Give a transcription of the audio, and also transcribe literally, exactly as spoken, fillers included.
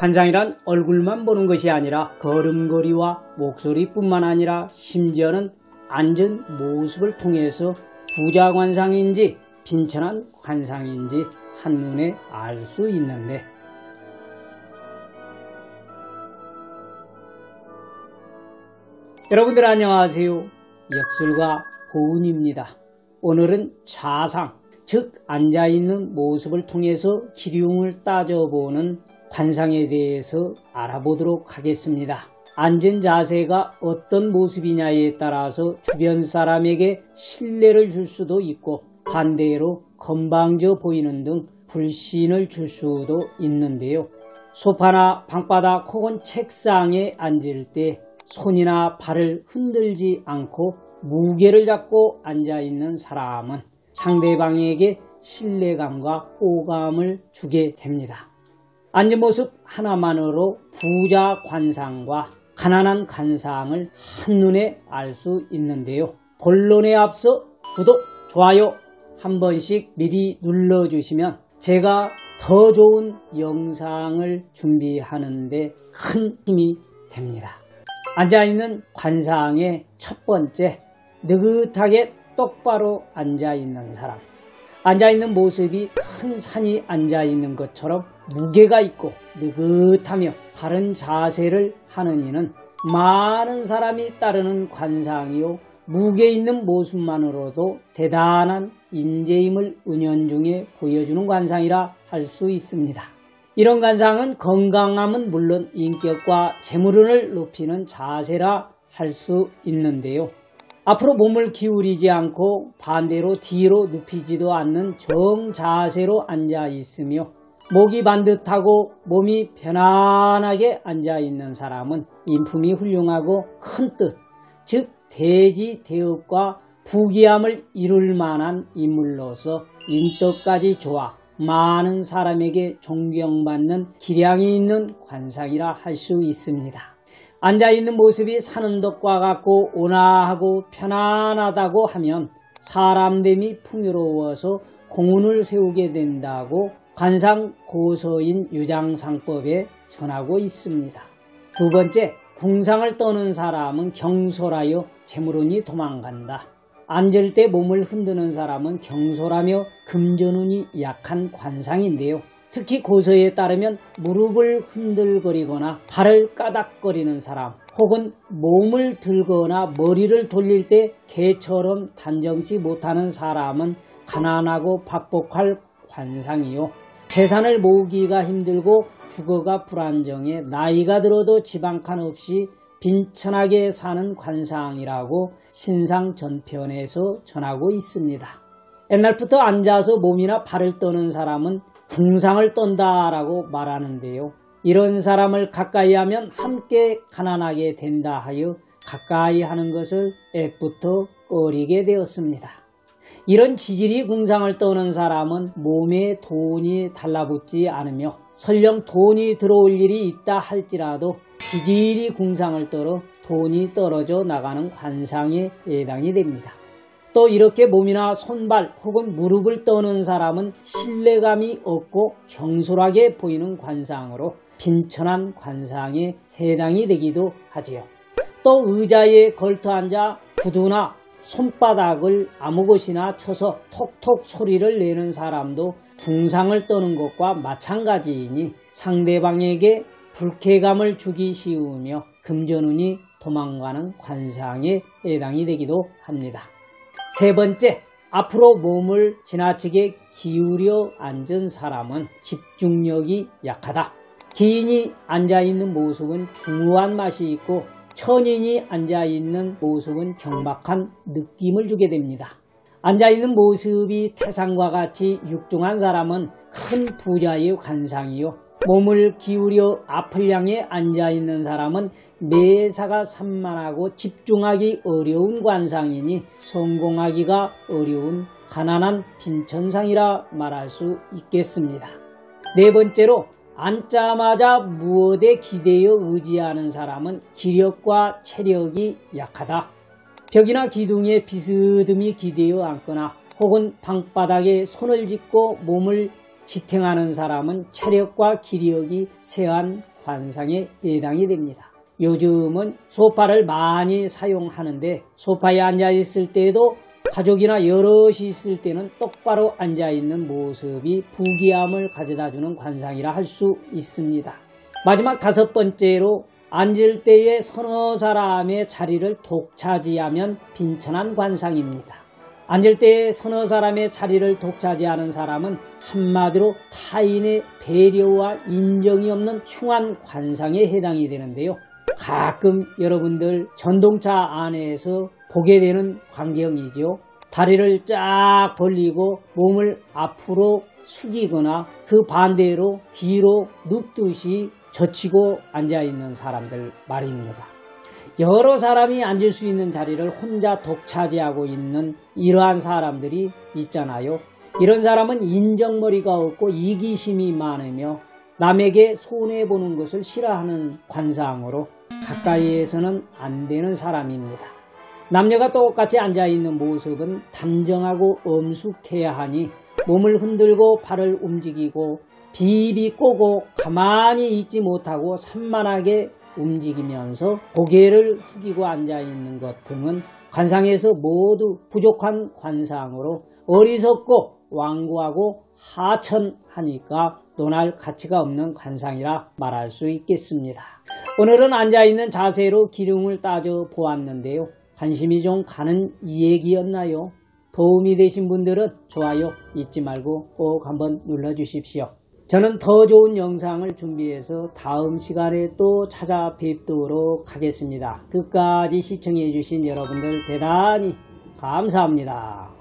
환상이란 얼굴만 보는 것이 아니라 걸음걸이와 목소리뿐만 아니라 심지어는 앉은 모습을 통해서 부자 관상인지 빈천한 관상인지 한눈에 알 수 있는데, 여러분들 안녕하세요. 역술가 고은입니다. 오늘은 좌상, 즉 앉아있는 모습을 통해서 기륭을 따져보는 관상에 대해서 알아보도록 하겠습니다. 앉은 자세가 어떤 모습이냐에 따라서 주변 사람에게 신뢰를 줄 수도 있고, 반대로 건방져 보이는 등 불신을 줄 수도 있는데요. 소파나 방바닥 혹은 책상에 앉을 때 손이나 발을 흔들지 않고 무게를 잡고 앉아있는 사람은 상대방에게 신뢰감과 호감을 주게 됩니다. 앉은 모습 하나만으로 부자 관상과 가난한 관상을 한눈에 알 수 있는데요. 본론에 앞서 구독, 좋아요 한 번씩 미리 눌러주시면 제가 더 좋은 영상을 준비하는데 큰 힘이 됩니다. 앉아있는 관상의 첫 번째, 느긋하게 똑바로 앉아있는 사람. 앉아있는 모습이 큰 산이 앉아있는 것처럼 무게가 있고 느긋하며 바른 자세를 하는 이는 많은 사람이 따르는 관상이요, 무게 있는 모습만으로도 대단한 인재임을 은연중에 보여주는 관상이라 할 수 있습니다. 이런 관상은 건강함은 물론 인격과 재물운을 높이는 자세라 할 수 있는데요. 앞으로 몸을 기울이지 않고 반대로 뒤로 눕히지도 않는 정자세로 앉아 있으며 목이 반듯하고 몸이 편안하게 앉아 있는 사람은 인품이 훌륭하고 큰 뜻, 즉 대지대업과 부귀함을 이룰 만한 인물로서 인덕까지 좋아 많은 사람에게 존경받는 기량이 있는 관상이라 할 수 있습니다. 앉아있는 모습이 사는 덕과 같고 온화하고 편안하다고 하면 사람됨이 풍요로워서 공운을 세우게 된다고 관상고서인 유장상법에 전하고 있습니다. 두 번째, 궁상을 떠는 사람은 경솔하여 재물운이 도망간다. 앉을 때 몸을 흔드는 사람은 경솔하며 금전운이 약한 관상인데요. 특히 고서에 따르면 무릎을 흔들거리거나 발을 까닥거리는 사람, 혹은 몸을 들거나 머리를 돌릴 때 개처럼 단정치 못하는 사람은 가난하고 박복할 관상이요, 재산을 모으기가 힘들고 주거가 불안정해 나이가 들어도 집 한 칸 없이 빈천하게 사는 관상이라고 신상전편에서 전하고 있습니다. 옛날부터 앉아서 몸이나 발을 떠는 사람은 궁상을 떤다라고 말하는데요. 이런 사람을 가까이 하면 함께 가난하게 된다 하여 가까이 하는 것을 옛부터 꺼리게 되었습니다. 이런 지질이 궁상을 떠는 사람은 몸에 돈이 달라붙지 않으며 설령 돈이 들어올 일이 있다 할지라도 지질이 궁상을 떨어 돈이 떨어져 나가는 관상에 해당이 됩니다. 또 이렇게 몸이나 손발 혹은 무릎을 떠는 사람은 신뢰감이 없고 경솔하게 보이는 관상으로 빈천한 관상에 해당이 되기도 하지요. 또 의자에 걸터 앉아 구두나 손바닥을 아무 곳이나 쳐서 톡톡 소리를 내는 사람도 궁상을 떠는 것과 마찬가지이니 상대방에게 불쾌감을 주기 쉬우며 금전운이 도망가는 관상에 해당이 되기도 합니다. 세 번째, 앞으로 몸을 지나치게 기울여 앉은 사람은 집중력이 약하다. 기인이 앉아있는 모습은 중후한 맛이 있고 천인이 앉아있는 모습은 경박한 느낌을 주게 됩니다. 앉아있는 모습이 태상과 같이 육중한 사람은 큰 부자의 관상이요, 몸을 기울여 앞을 향해 앉아있는 사람은 매사가 산만하고 집중하기 어려운 관상이니 성공하기가 어려운 가난한 빈천상이라 말할 수 있겠습니다. 네 번째로, 앉자마자 무엇에 기대어 의지하는 사람은 기력과 체력이 약하다. 벽이나 기둥에 비스듬히 기대어 앉거나 혹은 방바닥에 손을 짚고 몸을 지탱하는 사람은 체력과 기력이 세한 관상에 해당이 됩니다. 요즘은 소파를 많이 사용하는데 소파에 앉아 있을 때에도 가족이나 여럿이 있을 때는 똑바로 앉아 있는 모습이 부귀함을 가져다 주는 관상이라 할 수 있습니다. 마지막 다섯 번째로 앉을 때에 서너 사람의 자리를 독차지하면 빈천한 관상입니다. 앉을 때에 서너 사람의 자리를 독차지하는 사람은 한마디로 타인의 배려와 인정이 없는 흉한 관상에 해당이 되는데요. 가끔 여러분들 전동차 안에서 보게 되는 광경이죠. 다리를 쫙 벌리고 몸을 앞으로 숙이거나 그 반대로 뒤로 눕듯이 젖히고 앉아있는 사람들 말입니다. 여러 사람이 앉을 수 있는 자리를 혼자 독차지하고 있는 이러한 사람들이 있잖아요. 이런 사람은 인정머리가 없고 이기심이 많으며 남에게 손해보는 것을 싫어하는 관상으로 가까이에서는 안 되는 사람입니다. 남녀가 똑같이 앉아있는 모습은 단정하고 엄숙해야 하니 몸을 흔들고 팔을 움직이고 비비 꼬고 가만히 있지 못하고 산만하게 움직이면서 고개를 숙이고 앉아있는 것 등은 관상에서 모두 부족한 관상으로 어리석고 완고하고 하천하니까 논할 가치가 없는 관상이라 말할 수 있겠습니다. 오늘은 앉아있는 자세로 기륭을 따져 보았는데요. 관심이 좀 가는 얘기였나요? 도움이 되신 분들은 좋아요 잊지 말고 꼭 한번 눌러주십시오. 저는 더 좋은 영상을 준비해서 다음 시간에 또 찾아뵙도록 하겠습니다. 끝까지 시청해주신 여러분들 대단히 감사합니다.